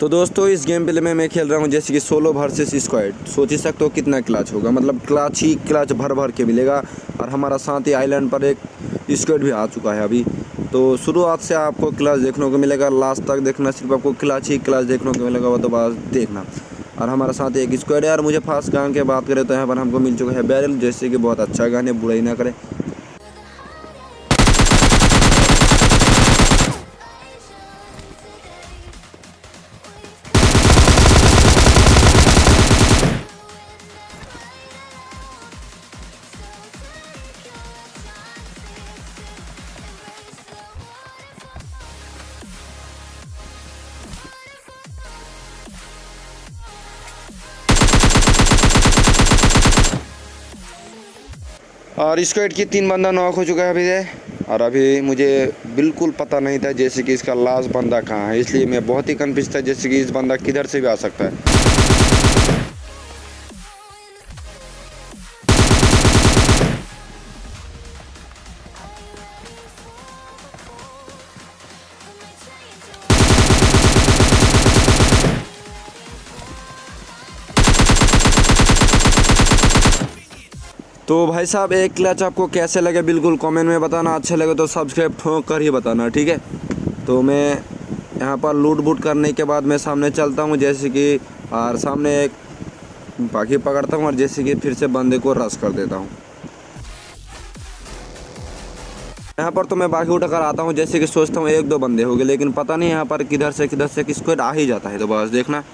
तो दोस्तों इस गेम प्ले में मैं खेल रहा हूँ जैसे कि सोलो वर्सेस स्क्वाड। सोच ही सकते हो कितना क्लच होगा, मतलब क्लच ही क्लच भर भर के मिलेगा। और हमारा साथ ही आइलैंड पर एक स्क्वाड भी आ चुका है अभी। तो शुरुआत से आपको क्लच देखने को मिलेगा, लास्ट तक देखना, सिर्फ आपको क्लच ही क्लच देखने को मिलेगा, वो तो बस देखना। और हमारे साथ एक स्क्वाड है। और मुझे फास्ट गन के बात करें तो यहाँ पर हमको मिल चुका है बैरल, जैसे कि बहुत अच्छा गन है, बुराई ना करें। और स्क्वाड की 3 बंदा नॉक हो चुका है अभी। और अभी मुझे बिल्कुल पता नहीं था जैसे कि इसका लास्ट बंदा कहाँ है, इसलिए मैं बहुत ही कन्फ्यूज था जैसे कि इस बंदा किधर से भी आ सकता है। तो भाई साहब एक क्लच आपको कैसे लगे बिल्कुल कमेंट में बताना, अच्छे लगे तो सब्सक्राइब ठोक कर ही बताना, ठीक है। तो मैं यहाँ पर लूट बूट करने के बाद मैं सामने चलता हूँ जैसे कि, और सामने एक बाकी पकड़ता हूँ और जैसे कि फिर से बंदे को रश कर देता हूँ। यहाँ पर तो मैं बाकी उठा कर आता हूँ, जैसे कि सोचता हूँ एक दो बंदे हो गए, लेकिन पता नहीं यहाँ पर किधर से किसको आ ही जाता है, तो बस देखना।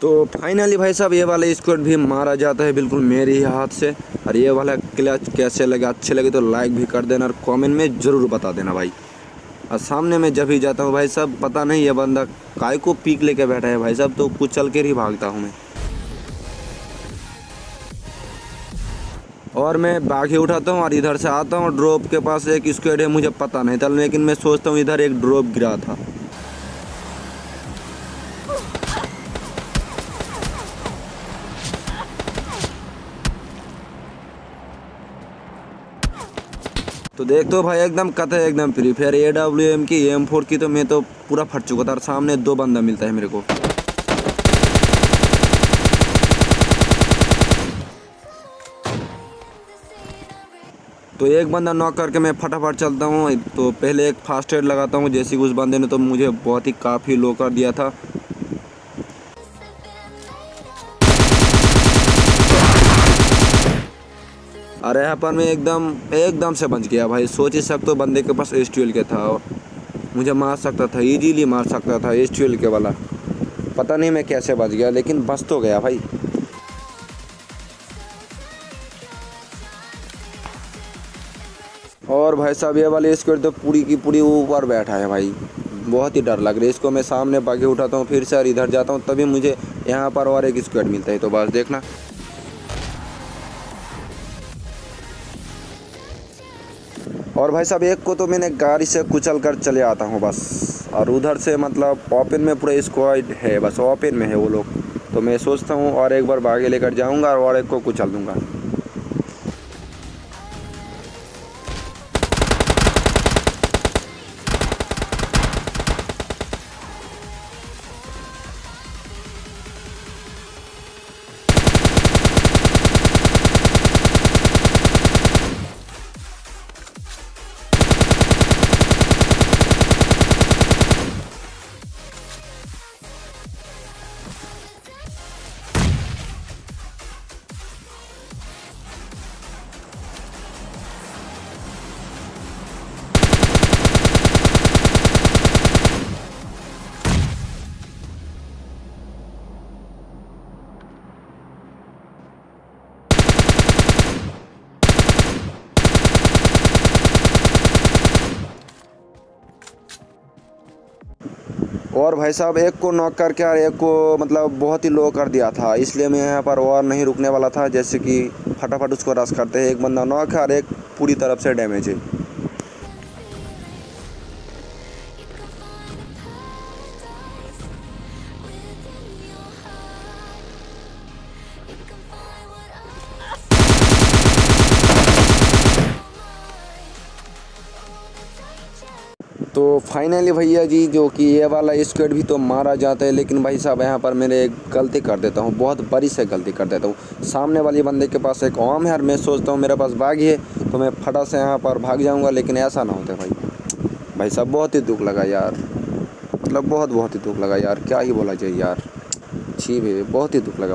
तो फाइनली भाई साहब ये वाला स्क्वाड भी मारा जाता है बिल्कुल मेरे ही हाथ से। और ये वाला क्लच कैसे लगे, अच्छे लगे तो लाइक भी कर देना और कमेंट में ज़रूर बता देना भाई। और सामने में जब ही जाता हूँ भाई साहब, पता नहीं ये बंदा काय को पीक लेके बैठा है भाई साहब, तो कुचल के ही भागता हूँ मैं। और मैं बागी उठाता हूँ और इधर से आता हूँ। ड्रॉप के पास एक स्क्वाड है, मुझे पता नहीं था, लेकिन मैं सोचता हूँ इधर एक ड्रॉप गिरा था। तो देख तो भाई एकदम कत है, एकदम फ्री फायर AWM की M4 की, तो मैं तो पूरा फट चुका था। और सामने 2 बंदा मिलता है मेरे को। तो एक बंदा नॉक करके मैं फटाफट चलता हूँ। तो पहले एक फास्ट एड लगाता हूँ, जैसे कि उस बंदे ने तो मुझे बहुत ही काफ़ी लो कर दिया था। अरे यहाँ पर मैं एकदम से बच गया भाई। सोच ही सकते हो बंदे के पास S12 के था, मुझे मार सकता था, इजीली मार सकता था S12 के वाला। पता नहीं मैं कैसे बच गया, लेकिन बच तो गया भाई। और भाई साहब ये वाली स्क्वाड तो पूरी की पूरी ऊपर बैठा है भाई, बहुत ही डर लग रही है इसको। मैं सामने बागी उठाता हूँ फिर से और इधर जाता हूँ, तभी मुझे यहाँ पर और एक स्क्वाड मिलता है, तो बस देखना। और भाई साहब एक को तो मैंने गाड़ी से कुचल कर चले आता हूँ बस। और उधर से मतलब ओपन में पूरा स्क्वाड है, बस ओपन में है वो लोग। तो मैं सोचता हूँ और एक बार भागे लेकर जाऊँगा और एक को कुचल दूँगा। और भाई साहब एक को नॉक करके और एक को मतलब बहुत ही लो कर दिया था, इसलिए मैं यहाँ पर और नहीं रुकने वाला था। जैसे कि फटाफट उसको रश करते हैं, एक बंदा नॉक है और एक पूरी तरफ से डैमेज है। तो फाइनली भैया जी जो कि ये वाला स्क्वाड भी तो मारा जाता है, लेकिन भाई साहब यहाँ पर मेरे एक गलती कर देता हूँ, बहुत बड़ी से गलती कर देता हूँ। सामने वाले बंदे के पास एक ओम है और मैं सोचता हूँ मेरे पास बाग है तो मैं फटा से यहाँ पर भाग जाऊँगा, लेकिन ऐसा ना होता भाई। भाई साहब बहुत ही दुख लगा यार, मतलब बहुत ही दुख लगा यार, क्या ही बोला जाए यार, छी भाई बहुत ही दुख लगा।